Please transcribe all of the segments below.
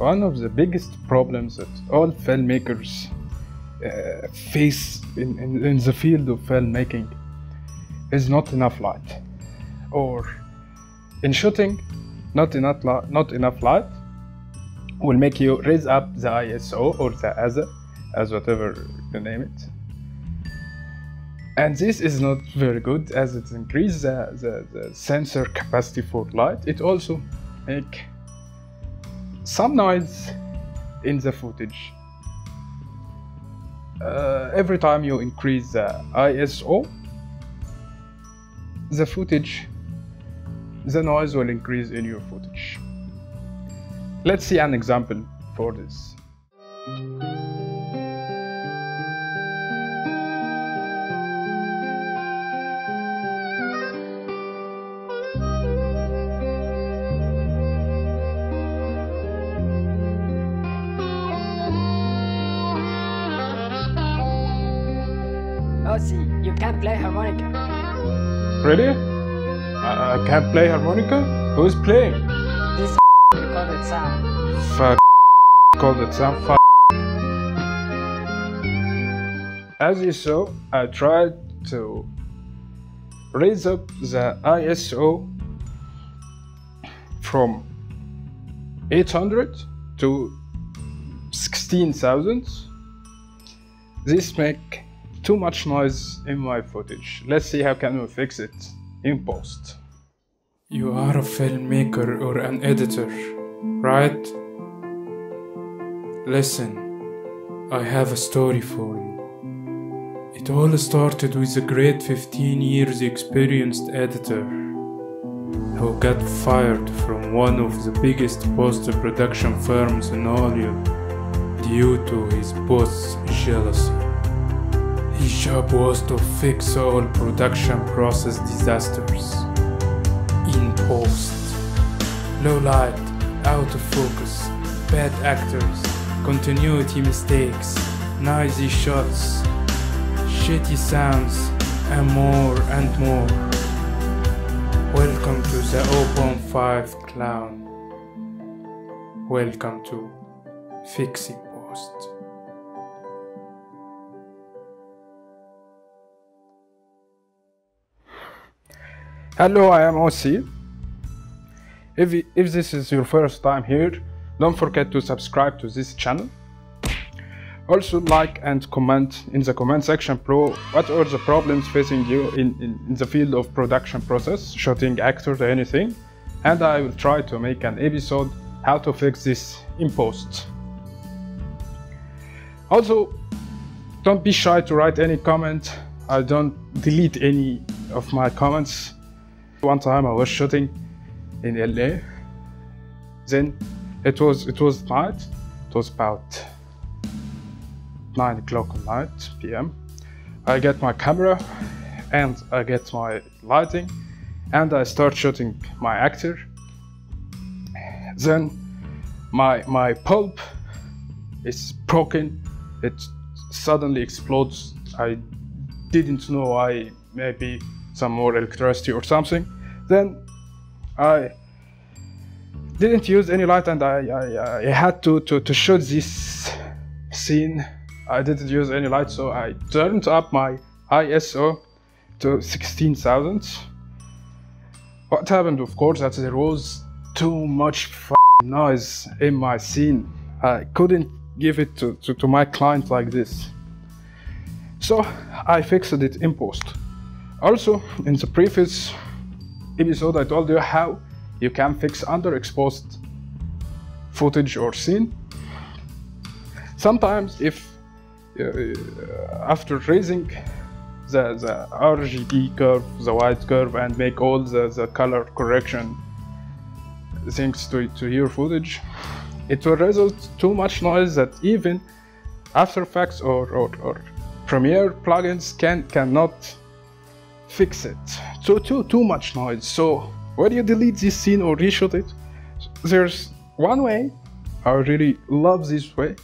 One of the biggest problems that all filmmakers face in the field of filmmaking is not enough light, or in shooting not enough light will make you raise up the ISO or the ASA, as whatever you name it, and this is not very good as it increases the sensor capacity for light. It also make some noise in the footage. Every time you increase the ISO, the footage, the noise will increase in your footage. Let's see an example for this. Osi, you can't play harmonica. Really? I can't play harmonica? Who's playing? This called it sound. Fuck called it sound. Fuck. As you saw, I tried to raise up the ISO from 800 to 16,000. This make too much noise in my footage. Let's see how can we fix it in post. You are a filmmaker or an editor, right? Listen, I have a story for you. It all started with a great 15 years experienced editor who got fired from one of the biggest post-production firms in Hollywood due to his boss' jealousy. His job was to fix all production process disasters. In post, low light, out of focus, bad actors, continuity mistakes, noisy shots, shitty sounds, and more. Welcome to the 0.5 Clown. Welcome to Fixing Post. Hello, I am Osi. If this is your first time here, don't forget to subscribe to this channel. Also like and comment in the comment section below what are the problems facing you in the field of production process, shooting actors or anything, and I will try to make an episode how to fix this in post. Also, don't be shy to write any comment. I don't delete any of my comments. One time I was shooting in LA, then it was night, it was about 9 o'clock at night, p.m. I get my camera and I get my lighting and I start shooting my actor. Then my pulp is broken, it suddenly explodes. I didn't know why, maybe some more electricity or something. Then I didn't use any light and I had to shoot this scene. I didn't use any light, so I turned up my ISO to 16,000. What happened, of course, that there was too much f***ing noise in my scene. I couldn't give it to my client like this. So I fixed it in post. Also, in the previous episode I told you how you can fix underexposed footage or scene. Sometimes if after raising the RGB curve, the white curve, and make all the color correction things to your footage, it will result too much noise that even After Effects or Premiere plugins cannot fix it. So too much noise. So when you delete this scene or reshoot it, there's one way. I really love this way.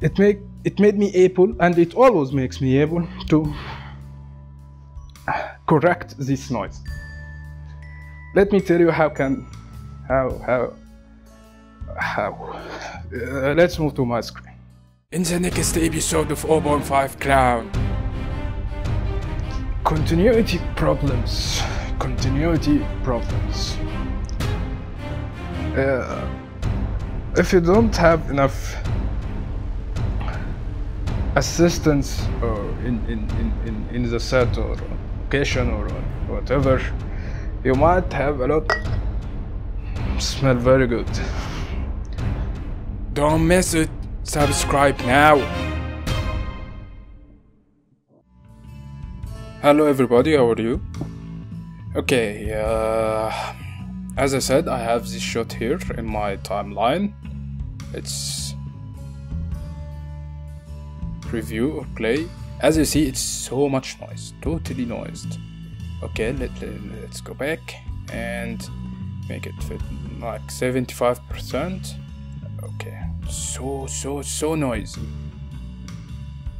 It made me able, and it always makes me able to correct this noise. Let me tell you how how. Let's move to my screen. In the next episode of 0.5 Clown. Continuity problems. Continuity problems. If you don't have enough assistance or in the set or location or whatever, you might have a lot. Smell very good. Don't miss it. Subscribe now. Hello everybody, how are you? Okay, as I said, I have this shot here in my timeline. It's preview or play. As you see, it's so much noise, totally noised. Okay, let's go back and make it fit like 75%. Okay, so noisy.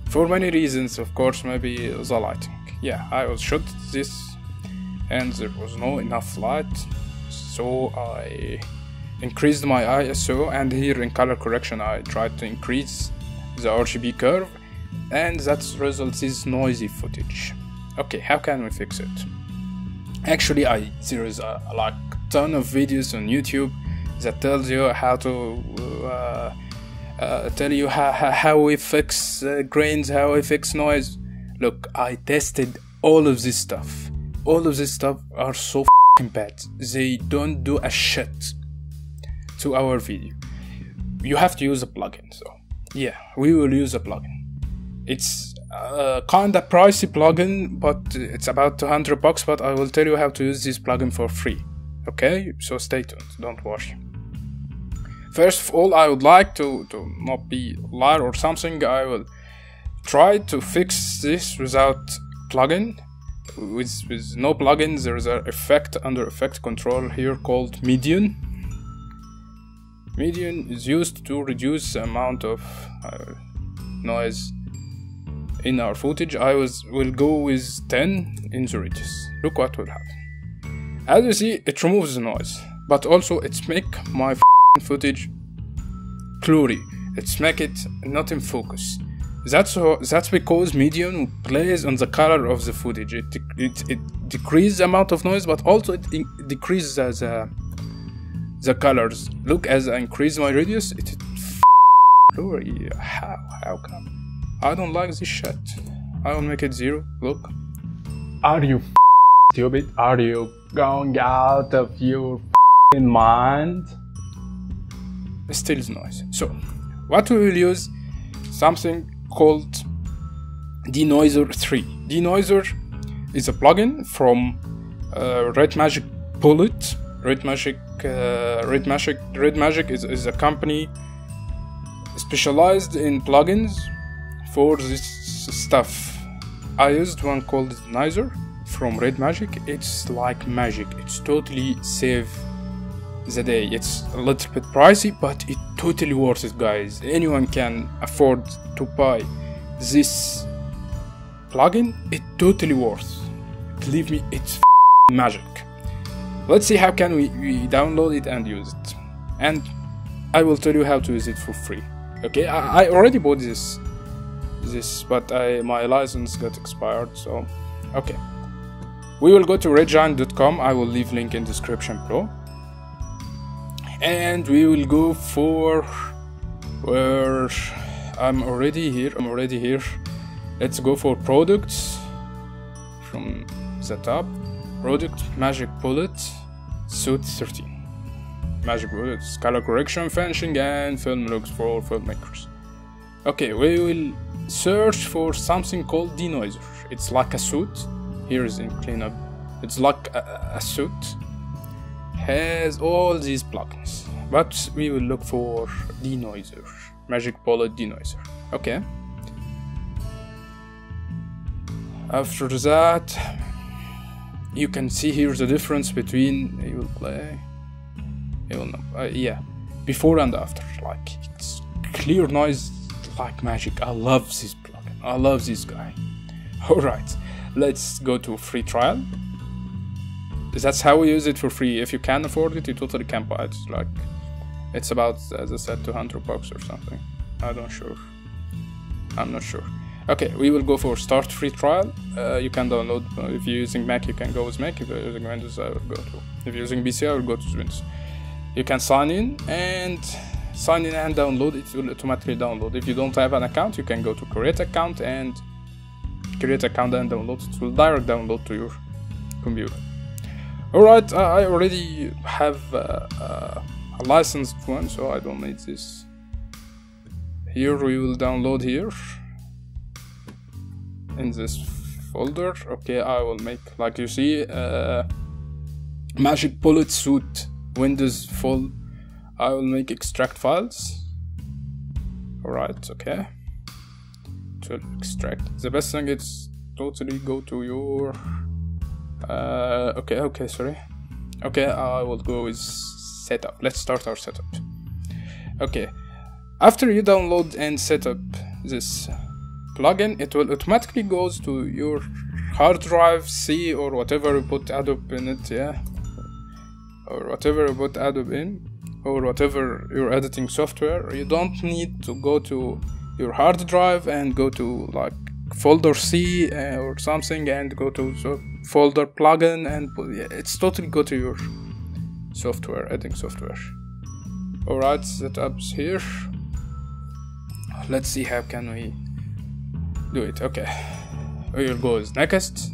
For many reasons, of course, maybe the lighting. Yeah, I was shot this and there was no enough light, so I increased my ISO, and here in color correction I tried to increase the RGB curve, and that results is noisy footage. Okay, how can we fix it? Actually, there is a like ton of videos on YouTube that tells you how to tell you how we fix grains, how we fix noise. Look, I tested all of this stuff. All of this stuff are so f***ing bad. They don't do a shit to our video. You have to use a plugin, so yeah, we will use a plugin. It's a kinda pricey plugin, but it's about $200, but I will tell you how to use this plugin for free. Okay, so stay tuned, don't worry. First of all, I would like to not be a liar or something. I will try to fix this without plugin. With no plugin, there is an effect under effect control here called median. Median is used to reduce the amount of noise in our footage. I will go with 10 in the radius. Look what will happen. As you see, it removes the noise, but also it's make my footage blurry. It's make it not in focus. That's because median plays on the color of the footage. It decreases the amount of noise, but also it decreases the colors. Look, as I increase my radius, it's blurry. How come? I don't like this shit. I will make it 0. Look. Are you stupid? Are you going out of your mind? It still is noise. So, what we will use? Something called Denoiser 3. Denoiser is a plugin from Red Magic Bullet. Red Magic is a company specialized in plugins for this stuff. I used one called Denoiser from Red Magic. It's like magic. It's totally save the day. It's a little bit pricey, but it totally worth it, guys. Anyone can afford to buy this plugin. It totally worth. Believe me, it's magic. Let's see how can we download it and use it, and I will tell you how to use it for free. Okay, I already bought this, but my license got expired, so okay. We will go to redgiant.com. I will leave link in description below, and we will go for where I'm already here. Let's go for products from the top. Product Magic Bullet Suit 13. Magic Bullets, color correction, finishing, and film looks for filmmakers. Okay, we will search for something called Denoiser. It's like a suit. Here is in cleanup. It's like a suit. Has all these plugins, but we will look for Denoiser, Magic Bullet Denoiser. Okay. After that, you can see here the difference between you will play, you will know, yeah, before and after. Like, it's clear noise like magic. I love this plugin. I love this guy. All right, let's go to free trial. That's how we use it for free. If you can afford it, you totally can buy it. Like, It's about, as I said, 200 bucks or something. I'm not sure. Okay, we will go for start free trial. You can download, if you're using Mac you can go with Mac, if you're using Windows I will go to, if you're using PC I will go to Windows. You can sign in and download, it will automatically download. If you don't have an account you can go to create account and download, it will direct download to your computer. Alright, I already have a licensed one, so I don't need this. Here we will download here in this folder. Okay, I will make, like you see, Magic Bullet Suite Windows full. I will make extract files. Alright, okay, to extract. The best thing is totally go to your okay, I will go with setup. Let's start our setup. Okay, after you download and set up this plugin, it will automatically goes to your hard drive C or whatever you put Adobe in it, yeah, or whatever you put Adobe in, or whatever your editing software. You don't need to go to your hard drive and go to like folder C or something and go to the folder plugin and put, yeah, it's totally go to your software, editing software. Alright, setups here. Let's see how can we do it. Okay, we will go with next.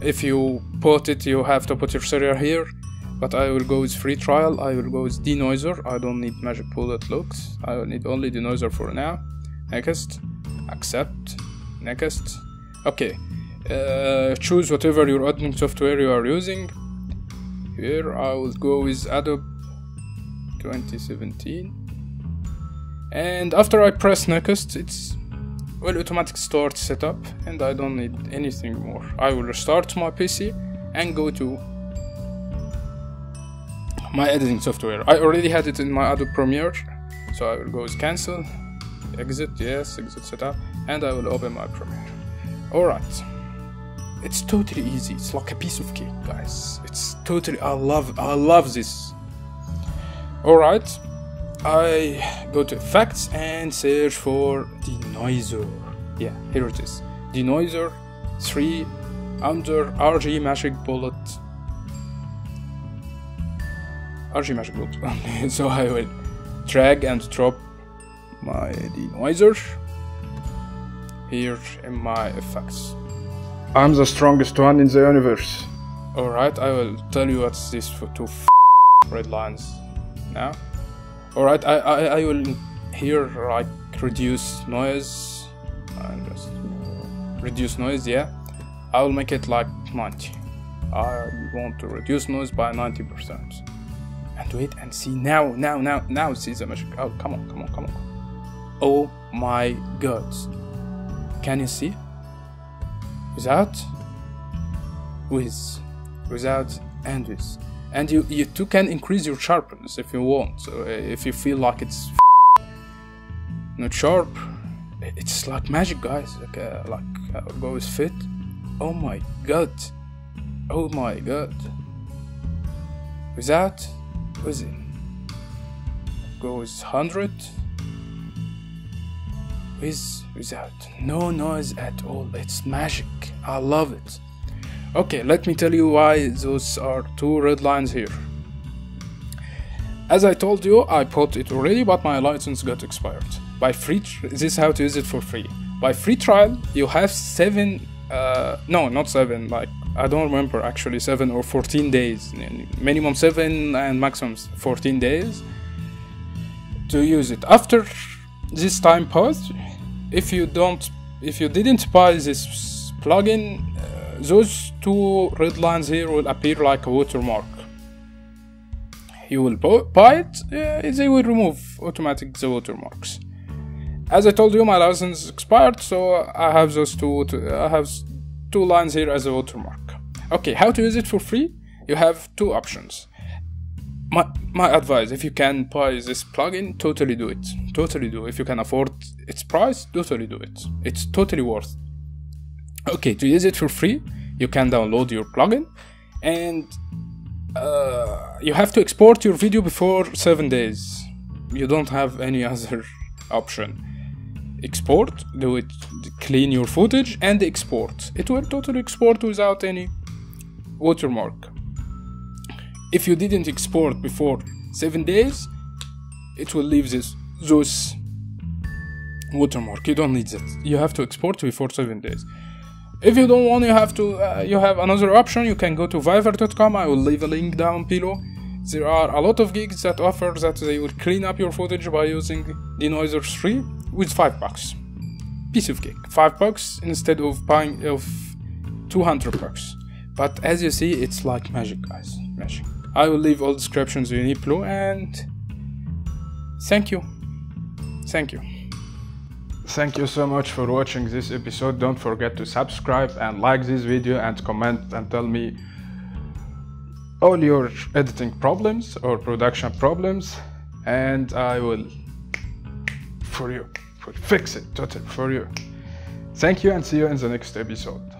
If you put it, you have to put your serial here, but I will go with free trial. I will go with denoiser. I don't need Magic Bullet looks. I will need only denoiser for now. Next, accept, next. Okay, choose whatever your editing software you are using. Here I will go with Adobe 2017, and after I press next, it's will automatic start setup, and I don't need anything more. I will restart my PC and go to my editing software. I already had it in my Adobe Premiere, so I will go with cancel, exit, yes, exit setup, and I will open my Premiere. Alright, it's totally easy. It's like a piece of cake, guys. It's totally, I love this. Alright, I go to effects and search for denoiser. Yeah, here it is, denoiser 3 under RG Magic Bullet. So I will drag and drop my denoiser here in my effects. I'm the strongest one in the universe. Alright, I will tell you what's this for two red lines now. Alright, I will here like reduce noise. Yeah. I will make it like 90. I want to reduce noise by 90%. And wait and see now see the magic. Oh, come on. Oh my god. Can you see? Without and with. And you too can increase your sharpness if you want. So if you feel like it's not sharp, it's like magic, guys. Okay, like I'll go with fit. Oh my god. Without, with it. Go with 100. Without no noise at all. It's magic. I love it. Okay, let me tell you why those are two red lines here. As I told you, I put it already, but my license got expired. By free, this is how to use it for free. By free trial, you have like 7 or 14 days. Minimum 7 and maximum 14 days to use it. After this time pass, if you didn't buy this plugin, those two red lines here will appear like a watermark. You will buy it, they will remove automatic the watermarks. As I told you, my license expired, so I have two lines here as a watermark. Okay, how to use it for free? You have two options. My advice, if you can buy this plugin, totally do it. If you can afford its price, totally do it. It's totally worth it. Okay, to use it for free, you can download your plugin and you have to export your video before 7 days. You don't have any other option. Export, do it, clean your footage and export. It will totally export without any watermark. If you didn't export before 7 days, it will leave this watermark. You don't need that. You have to export before 7 days. If you don't want, you have to you have another option. You can go to Fiverr.com. I will leave a link down below. There are a lot of gigs that offer that they will clean up your footage by using Denoiser 3 with $5. Piece of cake, $5 instead of buying of $200. But as you see, it's like magic, guys. Magic. I will leave all descriptions in below, and thank you. Thank you. Thank you so much for watching this episode. Don't forget to subscribe and like this video and comment and tell me all your editing problems or production problems, and I will fix it totally for you. Thank you and see you in the next episode.